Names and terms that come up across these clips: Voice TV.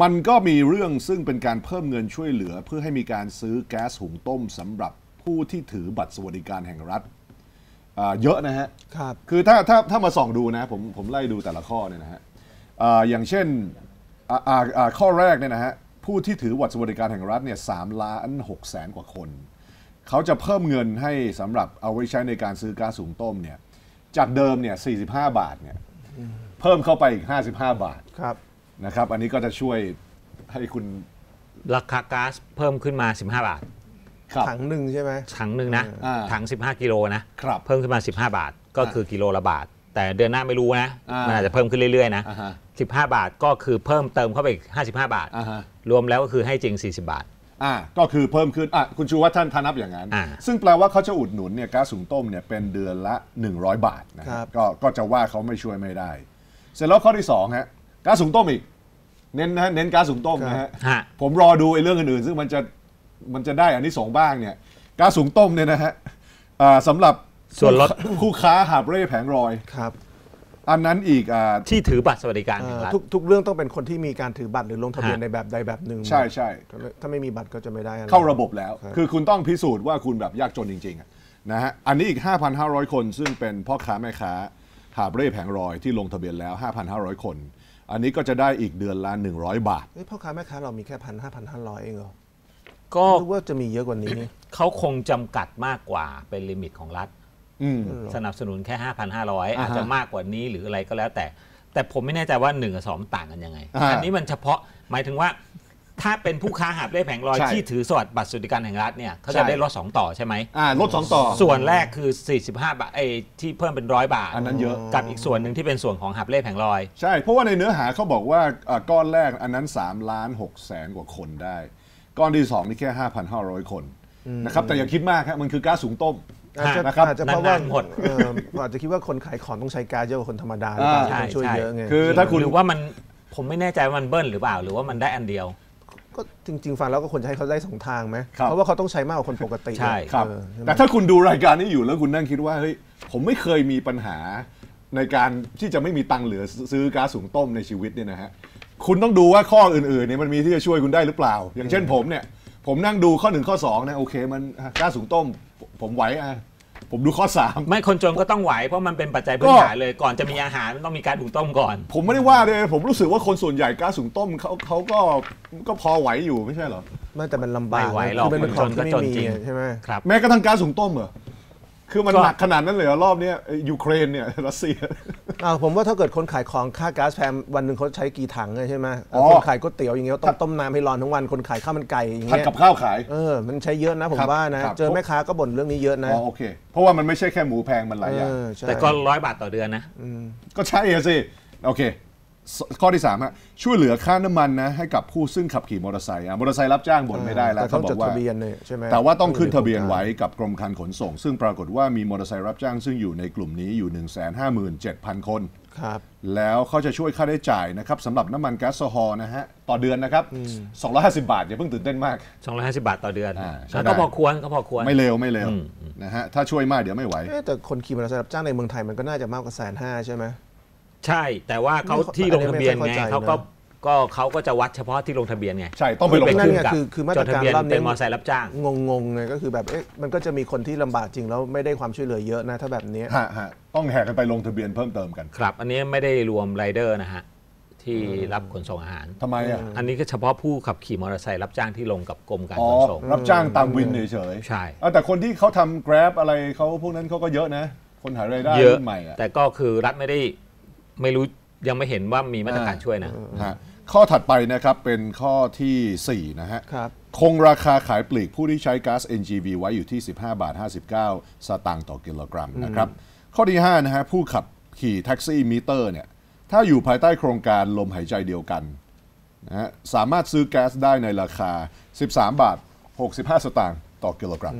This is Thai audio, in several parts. มันก็มีเรื่องซึ่งเป็นการเพิ่มเงินช่วยเหลือเพื่อให้มีการซื้อแก๊สหุงต้มสำหรับผู้ที่ถือบัตรสวัสดิการแห่งรัฐเยอะนะฮะ คือถ้ามาส่องดูนะผมไล่ดูแต่ละข้อเนี่ยนะฮะอย่างเช่นข้อแรกเนี่ยนะฮะผู้ที่ถือบัตรสวัสดิการแห่งรัฐเนี่ย3,600,000กว่าคนเขาจะเพิ่มเงินให้สำหรับเอาไว้ใช้ในการซื้อก๊าซหุงต้มเนี่ยจากเดิมเนี่ย45 บาทเนี่ยเพิ่มเข้าไปอีก55 บาทนะครับอันนี้ก็จะช่วยให้คุณราคาก๊าซเพิ่มขึ้นมา15 บาทถังหนึ่งใช่ไหมถังหนึ่งนะถัง15 กิโลนะเพิ่มขึ้นมา15 บาทก็คือกิโลละบาทแต่เดือนหน้าไม่รู้นะมันอาจจะเพิ่มขึ้นเรื่อยๆนะ15 บาทก็คือเพิ่มเติมเข้าไปอีก55 บาทรวมแล้วก็คือให้จริง40 บาทก็คือเพิ่มขึ้นคุณชูวัฒน์ท่านนับอย่างนั้นซึ่งแปลว่าเขาจะอุดหนุนเนี่ยก๊าซหุงต้มเนี่ยเป็นเดือนละ100 บาทนะครับก็จะว่าเขาไม่ช่วยไม่ได้เสร็จแล้วข้อที่2ฮะก๊าซหุงต้มอีกเน้นก๊าซหุงต้มนะฮะผมรอดูไอ้เรื่องอื่นๆซึ่งมันจะได้อันนี้2บ้างเนี่ยก๊าซหุงต้มเนี่ยนะฮะสำหรับส่วนลดคู่ค้าหาบเร่แผงลอยครับอันนั้นอีกที่ถือบัตรสวัสดิการแห่งรัฐทุกเรื่องต้องเป็นคนที่มีการถือบัตรหรือลงทะเบียนในแบบใดแบบหนึ่งใช่ถ้าไม่มีบัตรก็จะไม่ได้เข้าระบบแล้วคือคุณต้องพิสูจน์ว่าคุณแบบยากจนจริงๆนะฮะอันนี้อีก 5,500 คนซึ่งเป็นพ่อค้าแม่ค้าหาบเร่แผงลอยที่ลงทะเบียนแล้ว 5,500 คนอันนี้ก็จะได้อีกเดือนละ100 บาทพ่อค้าแม่ค้าเรามีแค่ 1,500 เองเหรอก็รู้ว่าจะมีเยอะกว่านี้เขาคงจำกัดมากกว่าเป็นลิมิตของรัฐสนับสนุนแค่ 5,500 อาจจะมากกว่านี้หรืออะไรก็แล้วแต่ผมไม่แน่ใจว่า1กับ2ต่างกันยังไงอันนี้มันเฉพาะหมายถึงว่าถ้าเป็นผู้ค้าหาบเร่แผงลอยที่ถือบัตรสวัสดิการแห่งรัฐเนี่ยเขาจะได้ลด2ต่อใช่ไหมลด2ต่อส่วนแรกคือ45 บาทที่เพิ่มเป็น100 บาทอันนั้นเยอะกับอีกส่วนหนึ่งที่เป็นส่วนของหาบเร่แผงลอยใช่เพราะว่าในเนื้อหาเขาบอกว่าก้อนแรกอันนั้น3,600,000กว่าคนได้ก้อนที่2นี่แค่ 5,500 คนนะครับแต่อย่าคิดมากครับมันคือก๊าซหุงต้มอาจจะเพราะว่าหมดอาจจะคิดว่าคนขายของต้องใช้ก๊าซเยอะกว่าคนธรรมดาหรือเปล่าช่วยเยอะไงคือถ้าคุณหรือว่ามันผมไม่แน่ใจว่ามันเบิ้ลหรือเปล่าหรือว่ามันได้อันเดียวก็จริงๆฟังแล้วก็ควรจะให้เขาได้2ทางไหมเพราะว่าเขาต้องใช้มากกว่าคนปกติใช่ครับแต่ถ้าคุณดูรายการนี้อยู่แล้วคุณนั่งคิดว่าเฮ้ยผมไม่เคยมีปัญหาในการที่จะไม่มีตังค์เหลือซื้อก๊าซหุงต้มในชีวิตเนี่ยนะฮะคุณต้องดูว่าข้ออื่นๆเนี่ยมันมีที่จะช่วยคุณได้หรือเปล่าอย่างเช่นผมเนี่ยผมนั่งดูข้อ1ข้อ2นะโอเคมันก๊าซหุงต้มผมไหวผมดูข้อ3ไม่คนจนก็ต้องไหวเพราะมันเป็นปัจจัยพื้นฐานเลยก่อนจะมีอาหารมันต้องมีการหุงต้มก่อนผมไม่ได้ว่าเลยผมรู้สึกว่าคนส่วนใหญ่ก๊าซหุงต้มเขาก็พอไหวอยู่ไม่ใช่เหรอไม่แต่มันลำบากไหวหรอกคนจนก็จนจริงใช่ไหมครับแม้กระทั่งก๊าซหุงต้มเหรอคือมันหนักขนาดนั้นเลยรอบนี้ยูเครนเนี่ยรัสเซียผมว่าถ้าเกิดคนขายของค่าก๊าซแพงวันหนึ่งเขาใช้กี่ถังใช่ไหมคนขายก๋วยเตี๋ยวอย่างเงี้ยต้มน้ำให้ร้อนทั้งวันคนขายข้าวมันไก่อย่างเงี้ยผัดกับข้าวขายมันใช้เยอะนะผมว่านะเจอแม่ค้าก็บ่นเรื่องนี้เยอะนะโอเคเพราะว่ามันไม่ใช่แค่หมูแพงมันหลายอย่างแต่ก็100 บาทต่อเดือนนะก็ใช่สิโอเคข้อที่3ฮะช่วยเหลือค่าน้ำมันนะให้กับผู้ซึ่งขับขี่มอเตอร์ไซค์รับจ้างบ่นไม่ได้แล้วเขาบอกว่าแต่ว่าต้องขึ้นทะเบียนไว้กับกรมการขนส่งซึ่งปรากฏว่ามีมอเตอร์ไซค์รับจ้างซึ่งอยู่ในกลุ่มนี้อยู่ 157,000 คนครับแล้วเขาจะช่วยค่าได้จ่ายนะครับสำหรับน้ำมันแก๊สโซฮอล์นะฮะต่อเดือนนะครับ250 บาทอย่าเพิ่งตื่นเต้นมาก250 บาทต่อเดือนก็พอควรไม่เลวนะฮะถ้าช่วยมากเดี๋ยวไม่ไหวแต่คนขี่มอเตอร์ไซค์รับจ้างในเมืองไทยมันก็น่าจะมากกว่า150,000ใช่ไหมใช่แต่ว่าเขาที่ลงทะเบียนไงเขาก็จะวัดเฉพาะที่ลงทะเบียนไงใช่ต้องไปลงทะเบียนคือมาตรการรับเป็นมอไซค์รับจ้างงงเลยก็คือแบบมันก็จะมีคนที่ลำบากจริงแล้วไม่ได้ความช่วยเหลือเยอะนะถ้าแบบนี้ต้องแหกกันไปลงทะเบียนเพิ่มเติมกันครับอันนี้ไม่ได้รวมไรเดอร์นะฮะที่รับขนส่งอาหารทำไมอ่ะอันนี้ก็เฉพาะผู้ขับขี่มอเตอร์ไซค์รับจ้างที่ลงกับกรมการขนส่งรับจ้างตามวินเฉยใช่แต่คนที่เขาทำแกร็บอะไรเขาพวกนั้นเขาก็เยอะนะคนหารายได้ใหม่แต่ก็คือรัฐไม่รู้ยังไม่เห็นว่ามีมาตรการช่วยนะข้อถัดไปนะครับเป็นข้อที่4นะฮะคงราคาขายปลีกผู้ที่ใช้ก๊าซ NGV ไว้อยู่ที่15.59 บาทต่อกิโลกรัมนะครับข้อที่5นะฮะผู้ขับขี่แท็กซี่มิเตอร์เนี่ยถ้าอยู่ภายใต้โครงการลมหายใจเดียวกันนะฮะสามารถซื้อแก๊สได้ในราคา13.65 บาทต่อกิโลกรัม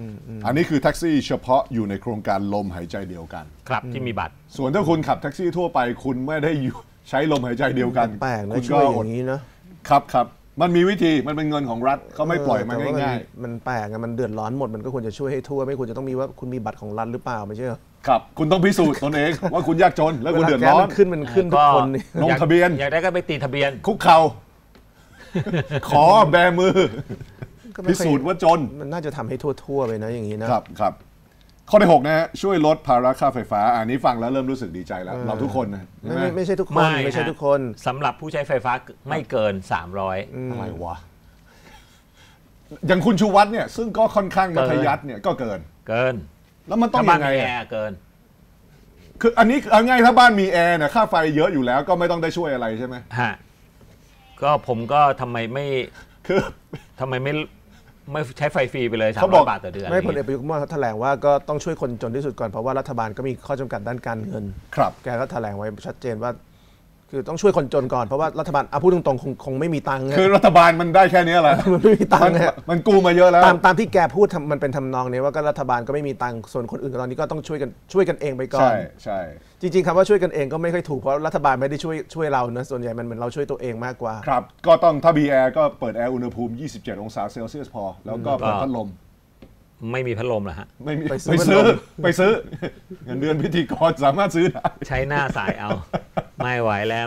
อันนี้คือแท็กซี่เฉพาะอยู่ในโครงการลมหายใจเดียวกันครับที่มีบัตรส่วนถ้าคุณขับแท็กซี่ทั่วไปคุณไม่ได้อยู่ใช้ลมหายใจเดียวกันคุณก็อย่างนี้นะครับครับมันมีวิธีมันเป็นเงินของรัฐเขาไม่ปล่อยมันง่ายๆมันแปลกมันเดือดร้อนหมดมันก็ควรจะช่วยให้ทั่วไม่ควรจะต้องมีว่าคุณมีบัตรของรัฐหรือเปล่าไม่ใช่ครับคุณต้องพิสูจน์ตนเองว่าคุณยากจนแล้วคุณเดือดร้อนขึ้นทุกคนลงทะเบียนอยากได้ก็ไปตีทะเบียนคุกเข่า ขอแบมือพิสูจน์ว่าจนมันน่าจะทำให้ทั่วๆไปนะอย่างนี้นะครับครับข้อที่ 6นะฮะช่วยลดภาระค่าไฟฟ้าอันนี้ฟังแล้วเริ่มรู้สึกดีใจแล้วเราทุกคนนะไม่ใช่ทุกคนไม่ใช่ทุกคนสำหรับผู้ใช้ไฟฟ้าไม่เกิน300อะไรวะอย่างคุณชูวัฒน์เนี่ยซึ่งก็ค่อนข้างมัธยัสถ์เนี่ยก็เกินแล้วมันต้องยังไงอ่ะเกินคืออันนี้เอาง่ายถ้าบ้านมีแอร์เนี่ยค่าไฟเยอะอยู่แล้วก็ไม่ต้องได้ช่วยอะไรใช่ไหมฮะก็ผมก็ทำไมไม่คือทำไมไม่ใช้ไฟฟรีไปเลย300 บาทต่อเดือนไม่พลเอกประยุทธ์เมื่อเขาแถลงว่าก็ต้องช่วยคนจนที่สุดก่อนเพราะว่ารัฐบาลก็มีข้อจำกัดด้านการเงินครับแกก็แถลงไว้ชัดเจนว่าคือต้องช่วยคนจนก่อนเพราะว่ารัฐบาลพูดตรงๆคงไม่มีตังค์คือรัฐบาลมันได้แค่นี้แหละมันไม่มีตังค์มันกู้มาเยอะแล้วตามที่แกพูดมันเป็นทำนองนี้ว่าก็รัฐบาลก็ไม่มีตังค์ส่วนคนอื่นตอนนี้ก็ต้องช่วยกันเองไปก่อนใช่จริงๆคำว่าช่วยกันเองก็ไม่ค่อยถูกเพราะรัฐบาลไม่ได้ช่วยเรานะส่วนใหญ่มันเหมือนเราช่วยตัวเองมากกว่าครับก็ต้องถ้ามีแอร์ก็เปิดแอร์อุณหภูมิ27องศาเซลเซียสพอแล้วก็เปิดพัดลมไม่มีพัดลมเหรอฮะไม่มีไปซื้อเงินเดือนพิธีกรสามารถซื้อได้ใช้หน้าสายเอาไม่ไหวแล้ว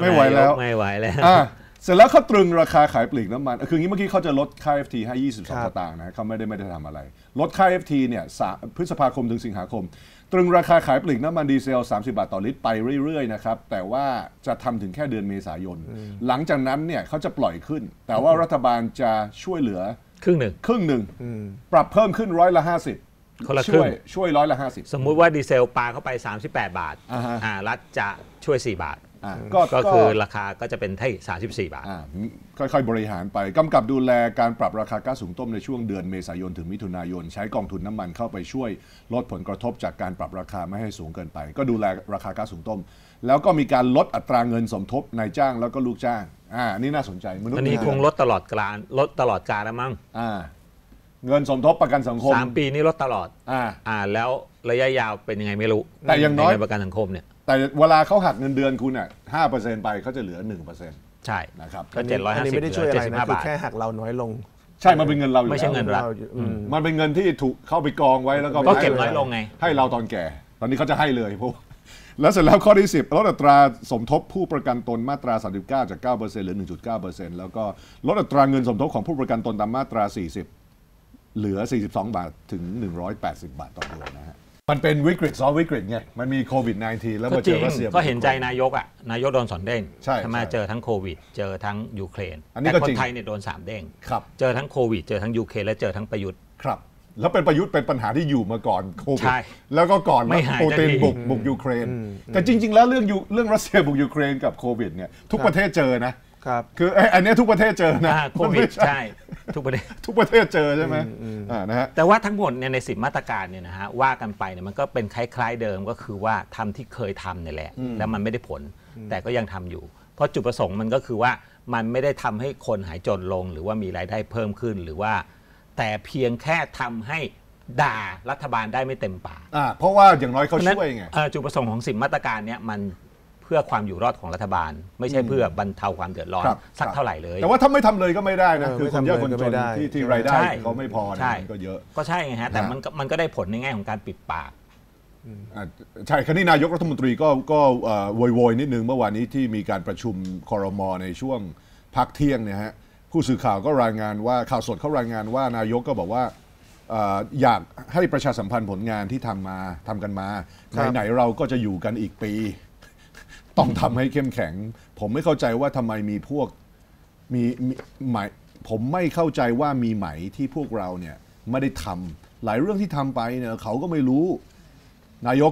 เสร็จแล้วเขาตรึงราคาขายปลีกน้ำมันคืองี้เมื่อกี้เขาจะลดค่า FT ให้22 สตางค์นะเขาไม่ได้ทำอะไรลดค่า FT เนี่ยพฤษภาคมถึงสิงหาคมตรึงราคาขายปลีกน้ำมันดีเซล30 บาทต่อลิตรไปเรื่อยๆนะครับแต่ว่าจะทำถึงแค่เดือนเมษายนหลังจากนั้นเนี่ยเขาจะปล่อยขึ้นแต่ว่ารัฐบาลจะช่วยเหลือครึ่งหนึ่งปรับเพิ่มขึ้นร้อยละ 50ช่วยร้อยละ 50สมมุติว่าดีเซลปลาเข้าไป38 บาทรัฐจะช่วย4 บาทก็คือราคาก็จะเป็นที่34 บาทค่อยๆบริหารไปกำกับดูแลการปรับราคาก๊าซหุงต้มในช่วงเดือนเมษายนถึงมิถุนายนใช้กองทุนน้ำมันเข้าไปช่วยลดผลกระทบจากการปรับราคาไม่ให้สูงเกินไปก็ดูแลราคาก๊าซหุงต้มแล้วก็มีการลดอัตราเงินสมทบนายจ้างแล้วก็ลูกจ้างนี่น่าสนใจอันนี้คงลดตลอดกาลแล้วมั้งเงินสมทบประกันสังคม3 ปีนี้ลดตลอดแล้วระยะยาวเป็นยังไงไม่รู้แต่อย่างน้อยประกันสังคมเนี่ยแต่เวลาเขาหักเงินเดือนคุณอ่ะ 5% ไปเขาจะเหลือ 1% ใช่นะครับก็750 บาทไม่ได้ช่วยอะไรนะคือแค่หักเราน้อยลงใช่มันเป็นเงินเราอยู่ไม่ใช่เงินเรามันเป็นเงินที่ถูกเข้าไปกองไว้แล้วก็เก็บน้อยลงไงให้เราตอนแก่ตอนนี้เขาจะให้เลยพวกแล้วเสร็จแล้วข้อที่10ลดอัตราสมทบผู้ประกันตนมาตรา39จาก 9% เหลือ 1.9% แล้วก็ลดอัตราเงินสมทบของผู้ประกันตนตามมาตรา40เหลือ42 บาทถึง180 บาทต่อเดือนนะฮะมันเป็นวิกฤตซ้อนวิกฤตไงมันมีโควิด -19 แล้วมาเจอรัสเซียก็เห็นใจนายกอ่ะนายกโดน2 เด้งใช่มาเจอทั้งโควิดเจอทั้งยูเครนแต่คนไทยเนี่ยโดน3 เด้งครับเจอทั้งโควิดเจอทั้งยูเครนและเจอทั้งประยุทธ์ครับแล้วเป็นประยุทธ์เป็นปัญหาที่อยู่มาก่อนโควิดแล้วก็ก่อนปูตินบุกยูเครนแต่จริงๆแล้วเรื่องรัสเซียบุกยูเครนกับโควิดเนี่ยทุกประเทศเจอนะครับคืออันนี้ทุกประเทศเจอนะโควิดใช่ทุกประเทศเจอใช่ไหมนะฮะแต่ว่าทั้งหมดเนี่ยใน10 มาตรการเนี่ยนะฮะว่ากันไปเนี่ยมันก็เป็นคล้ายๆเดิมก็คือว่าทำที่เคยทำเนี่ยแหละแล้วมันไม่ได้ผลแต่ก็ยังทำอยู่เพราะจุดประสงค์มันก็คือว่ามันไม่ได้ทำให้คนหายจนลงหรือว่ามีรายได้เพิ่มขึ้นหรือว่าแต่เพียงแค่ทำให้ด่ารัฐบาลได้ไม่เต็มปากเพราะว่าอย่างน้อยเขาช่วยไงจุดประสงค์ของ10 มาตรการเนี่ยมันเพื่อความอยู่รอดของรัฐบาลไม่ใช่เพื่อบรรเทาความเดือดร้อนสักเท่าไหร่เลยแต่ว่าถ้าไม่ทำเลยก็ไม่ได้นะคือคนยากคนจนที่รายได้เขาไม่พอก็เยอะก็ใช่ไงฮะแต่มันก็ได้ผลในแง่ของการปิดปากใช่คณะนายกรัฐมนตรีก็โวยๆนิดนึงเมื่อวานนี้ที่มีการประชุมครม.ในช่วงพักเที่ยงเนี่ยฮะผู้สื่อข่าวก็รายงานว่าข่าวสดเขารายงานว่านายกก็บอกว่าอยากให้ประชาสัมพันธ์ผลงานที่ทำกันมาไหนๆเราก็จะอยู่กันอีกปีต้องทำให้เข้มแข็งผมไม่เข้าใจว่าทำไมมีพวกผมไม่เข้าใจว่ามีไหมที่พวกเราเนี่ยไม่ได้ทำหลายเรื่องที่ทำไปเนี่ยเขาก็ไม่รู้นายก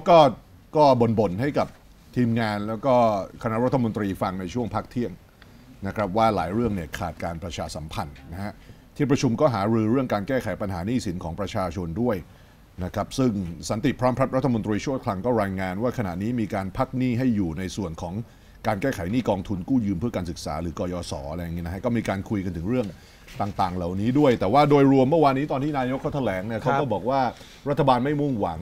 ก็บ่นให้กับทีมงานแล้วก็คณะรัฐมนตรีฟังในช่วงพักเที่ยงนะครับว่าหลายเรื่องเนี่ยขาดการประชาสัมพันธ์นะฮะที่ประชุมก็หารือเรื่องการแก้ไขปัญหาหนี้สินของประชาชนด้วยนะครับซึ่งสันติพร้อมพัฒน์รัฐมนตรีช่วยคลังก็รายงานว่าขณะนี้มีการพักหนี้ให้อยู่ในส่วนของการแก้ไขหนี้กองทุนกู้ยืมเพื่อการศึกษาหรือกยศอะไรอย่างเงี้ยนะฮะก็มีการคุยกันถึงเรื่องต่างๆเหล่านี้ด้วยแต่ว่าโดยรวมเมื่อวานนี้ตอนที่นายกเขาแถลงเนี่ยเขาก็บอกว่ารัฐบาลไม่ได้มุ่งหวั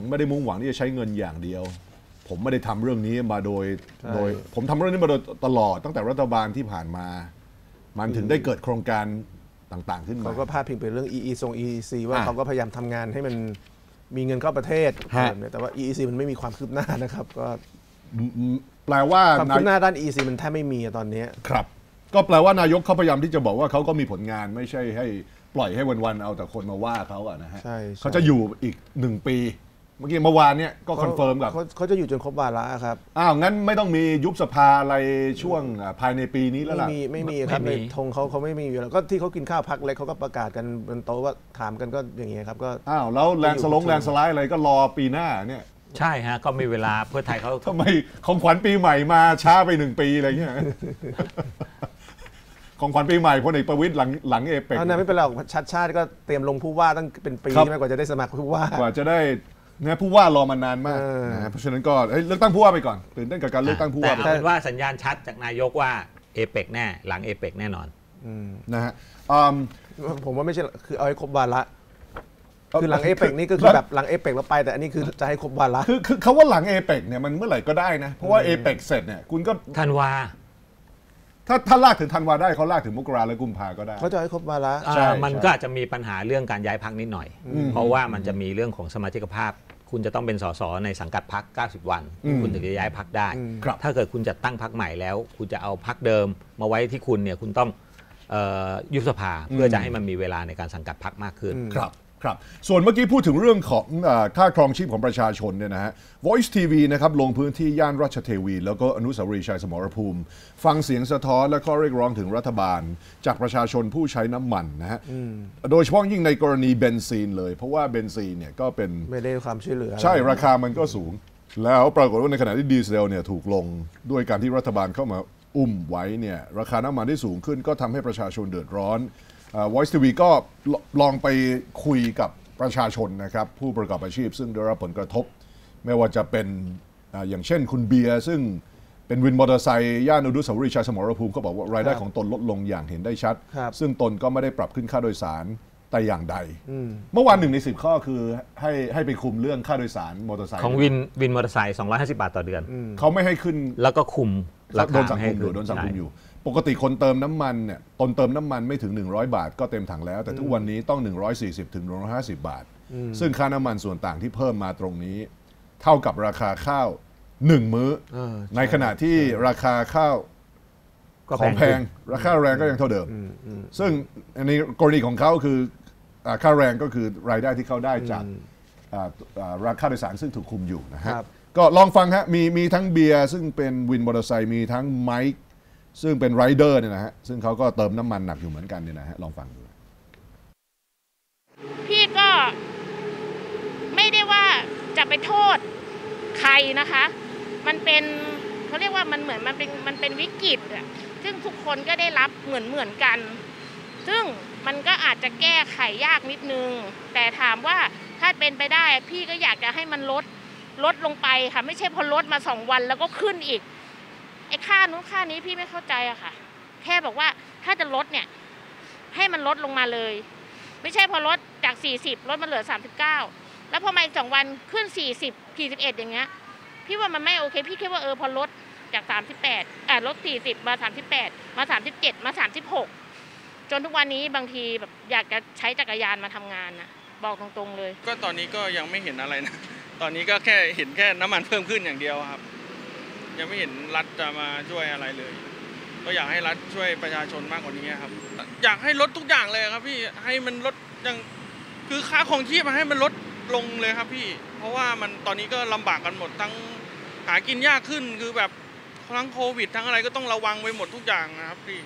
งที่จะใช้เงินอย่างเดียวผมไม่ได้ทำเรื่องนี้มาโดยผมทำเรื่องนี้มาโดยตลอดตั้งแต่รัฐบาลที่ผ่านมามันถึงได้เกิดโครงการต่างๆขึ้นมาเขาก็พาดพิงไปเรื่อง EEC ว่าเขาก็พยายามทำงานให้มันมีเงินเข้าประเทศแต่ว่า EEC มันไม่มีความคืบหน้านะครับก็แปลว่าความคืบหน้าด้าน EEC มันแทบไม่มีตอนนี้ครับ ก็แปลว่านายกเขาพยายามที่จะบอกว่าเขาก็มีผลงานไม่ใช่ให้ปล่อยให้วันๆเอาแต่คนมาว่าเขาอะนะฮะเขาจะอยู่อีก1 ปี เมื่อกี้เมื่อวานเนี่ยก็คอนเฟิร์มกับเขาจะอยู่จนครบวาระครับอ้าวงั้นไม่ต้องมียุบสภาอะไรช่วงภายในปีนี้แล้วล่ะไม่มีครับในธงเขาไม่มีอยู่แล้วก็ที่เขากินข้าวพักเล็กเขาก็ประกาศกันบนโต๊ะว่าถามกันก็อย่างเงี้ยครับก็อ้าวแล้วแลนสไลด์อะไรก็รอปีหน้าเนี่ยใช่ฮะก็มีเวลาเพื่อไทยเขาทำไมของขวัญปีใหม่มาช้าไป1 ปีอะไรเงี้ยของขวัญปีใหม่พลเอกประวิตรหลังเอเปกไม่เป็นไรชาติก็เตรียมลงผู้ว่าตั้งเป็นปีไม่กว่าจะได้สมัครผู้ว่ากว่าจะได้เนี่ยผู้ว่ารอมานานมากเพราะฉะนั้นก็เลือกตั้งผู้ว่าไปก่อนตื่นเต้นกับการเลือกตั้งผู้ว่าแต่ว่าสัญญาณชัดจากนายกว่าเอเปกแน่หลังเอเปกแน่นอนนะฮะผมว่าไม่ใช่คือเอาให้ครบวาระคือหลังเอเปกนี่ก็คือแบบหลังเอเปกแล้วไปแต่อันนี้คือจะให้ครบวาระคือเขาว่าหลังเอเปกเนี่ยมันเมื่อไหร่ก็ได้นะเพราะว่าเอเปกเสร็จเนี่ยคุณก็ธันวาถ้าลากถึงธันวาได้เขาลากถึงมกราและกุมภาก็ได้เขาจะให้ครบวาระมันก็อาจจะมีปัญหาเรื่องการย้ายพรรคนิดหน่อยเพราะว่ามันจะมีเรื่องของสมาชิกภาพคุณจะต้องเป็นส.ส.ในสังกัดพรรค90วันคุณถึงจะย้ายพรรคได้ถ้าเกิดคุณจัดตั้งพรรคใหม่แล้วคุณจะเอาพรรคเดิมมาไว้ที่คุณเนี่ยคุณต้องยุบสภาเพื่อจะให้มันมีเวลาในการสังกัดพรรคมากขึ้นครับส่วนเมื่อกี้พูดถึงเรื่องของค่าครองชีพของประชาชนเนี่ยนะฮะ Voice TV นะครับลงพื้นที่ย่านราชเทวีแล้วก็อนุสาวรีย์ชัยสมรภูมิฟังเสียงสะท้อนและข้อเรียกร้องถึงรัฐบาลจากประชาชนผู้ใช้น้ำมันนะฮะโดยเฉพาะยิ่งในกรณีเบนซินเลยเพราะว่าเบนซินเนี่ยก็เป็นไม่ได้ความช่วยเหลือใช่ราคามันก็สูงแล้วปรากฏว่าในขณะที่ดีเซลเนี่ยถูกลงด้วยการที่รัฐบาลเข้ามาอุ้มไว้เนี่ยราคาน้ำมันที่สูงขึ้นก็ทำให้ประชาชนเดือดร้อนVoice TV ก็ลองไปคุยกับประชาชนนะครับผู้ประกอบอาชีพซึ่งได้รับผลกระทบไม่ว่าจะเป็นอย่างเช่นคุณเบียร์ซึ่งเป็นวินมอเตอร์ไซค์ย่านอนุสาวรีย์ชัยสมรภูมิเขาบอกว่ารายได้ของตนลดลงอย่างเห็นได้ชัดซึ่งตนก็ไม่ได้ปรับขึ้นค่าโดยสารแต่อย่างใดเมื่อวาน1 ใน 10ข้อคือให้ไปคุมเรื่องค่าโดยสารมอเตอร์ไซค์ของวินมอเตอร์ไซค์250 บาทต่อเดือนเขาไม่ให้ขึ้นแล้วก็คุมราคาโดนสังคมอยู่ปกติคนเติมน้ำมันเนี่ยตนเติมน้ำมันไม่ถึง100บาทก็เต็มถังแล้วแต่ทุกวันนี้ต้อง140ถึง150บาทซึ่งค่าน้ำมันส่วนต่างที่เพิ่มมาตรงนี้เท่ากับราคาข้าว1 มื้อในขณะที่ราคาข้าวของแพงราคาแรงก็ยังเท่าเดิมซึ่งอันนี้กรณีของเขาคือค่าแรงก็คือรายได้ที่เขาได้จากราคาโดยสารซึ่งถูกคุมอยู่นะฮะก็ลองฟังฮะมีทั้งเบียร์ซึ่งเป็นวินมอเตอร์ไซค์มีทั้งไมค์ซึ่งเป็นไรเดอร์เนี่ยนะฮะซึ่งเขาก็เติมน้ำมันหนักอยู่เหมือนกันเนี่ยนะฮะลองฟังดูพี่ก็ไม่ได้ว่าจะไปโทษใครนะคะมันเป็นเขาเรียกว่ามันเป็นวิกฤตอะซึ่งทุกคนก็ได้รับเหมือนกันซึ่งมันก็อาจจะแก้ไขยากนิดนึงแต่ถามว่าถ้าเป็นไปได้พี่ก็อยากจะให้มันลดลงไปค่ะไม่ใช่พอลดมา2 วันแล้วก็ขึ้นอีกไอ้ค่านู้นค่านี้พี่ไม่เข้าใจอะค่ะแค่บอกว่าถ้าจะลดเนี่ยให้มันลดลงมาเลยไม่ใช่พอลดจาก40ลดมาเหลือ39แล้วพอมาอีก2 วันขึ้น40 41อย่างเงี้ยพี่ว่ามันไม่โอเคพี่คิดว่าพอลดจาก38ลด40มา38มา37มา36จนทุกวันนี้บางทีแบบอยากจะใช้จักรยานมาทำงานนะบอกตรงๆเลยก็ตอนนี้ก็ยังไม่เห็นอะไรนะตอนนี้ก็แค่น้ำมันเพิ่มขึ้นอย่างเดียวครับยังไม่เห็นรัฐจะมาช่วยอะไรเลยก็อยากให้รัฐช่วยประชาชนมากกว่านี้ครับอยากให้ลดทุกอย่างเลยครับพี่ให้มันลดอย่างคือค่าครองชีพมาให้มันลดลงเลยครับพี่เพราะว่ามันตอนนี้ก็ลำบากกันหมดทั้งหากินยากขึ้นคือแบบทั้งโควิดทั้งอะไรก็ต้องระวังไปหมดทุกอย่างนะครับพี่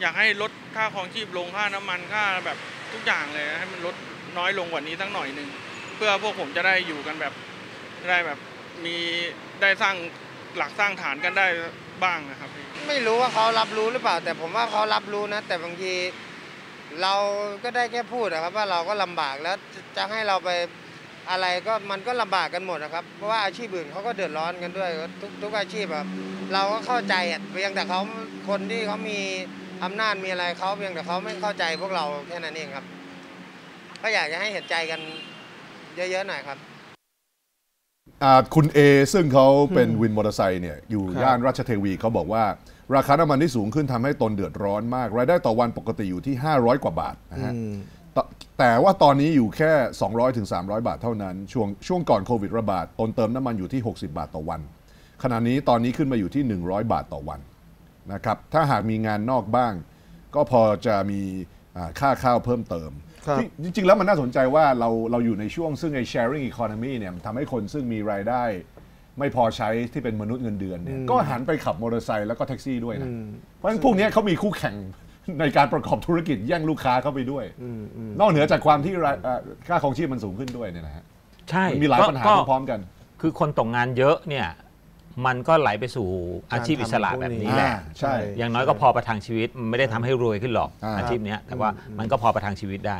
อยากให้ลดค่าครองชีพลงค่าน้ำมันค่าแบบทุกอย่างเลยให้มันลดน้อยลงกว่านี้ตั้งหน่อยหนึ่งเพื่อพวกผมจะได้อยู่กันแบบได้แบบมีได้สร้างหลักสร้างฐานกันได้บ้างนะครับไม่รู้ว่าเขารับรู้หรือเปล่าแต่ผมว่าเขารับรู้นะแต่บางทีเราก็ได้แค่พูดนะครับว่าเราก็ลำบากแล้วจะให้เราไปอะไรก็มันก็ลำบากกันหมดนะครับเพราะว่าอาชีพอื่นเขาก็เดือดร้อนกันด้วยทุกอาชีพครับเราก็เข้าใจเพียงแต่เขาคนที่เขามีอำนาจมีอะไรเขาเพียงแต่เขาไม่เข้าใจพวกเราแค่นั้นเองครับก็อยากจะให้เห็นใจกันเยอะๆหน่อยครับคุณเอซึ่งเขาเป็นวินมอเตอร์ไซค์เนี่ยอยู่ย่านราชเทวีเขาบอกว่าราคาน้ำมันที่สูงขึ้นทำให้ตนเดือดร้อนมากรายได้ต่อวันปกติอยู่ที่500กว่าบาทนะฮะแต่ว่าตอนนี้อยู่แค่200ถึง300บาทเท่านั้นช่วงก่อนโควิดระบาดตนเติมน้ำมันอยู่ที่60 บาทต่อวันขณะนี้ตอนนี้ขึ้นมาอยู่ที่100 บาทต่อวัน นะครับถ้าหากมีงานนอกบ้างก็พอจะมีค่าข้าวเพิ่มเติมจริงๆแล้วมันน่าสนใจว่าเราอยู่ในช่วงซึ่งไอ้ sharing economy เนี่ยทำให้คนซึ่งมีรายได้ไม่พอใช้ที่เป็นมนุษย์เงินเดือนเนี่ยก็หันไปขับมอเตอร์ไซค์แล้วก็แท็กซี่ด้วยนะเพราะฉะนั้นพวกนี้เขามีคู่แข่งในการประกอบธุรกิจแย่งลูกค้าเข้าไปด้วยนอกเหนือจากความที่ค่าครองชีพมันสูงขึ้นด้วยเนี่ยนะฮะใช่มีหลายปัญหาพร้อมๆกันคือคนตกงานเยอะเนี่ยมันก็ไหลไปสู่อาชีพอิสระแบบนี้แหละใช่อย่างน้อยก็พอประทังชีวิตไม่ได้ทำให้รวยขึ้นหรอกอาชีพนี้แต่ว่ามันก็พอประทังชีวิตได้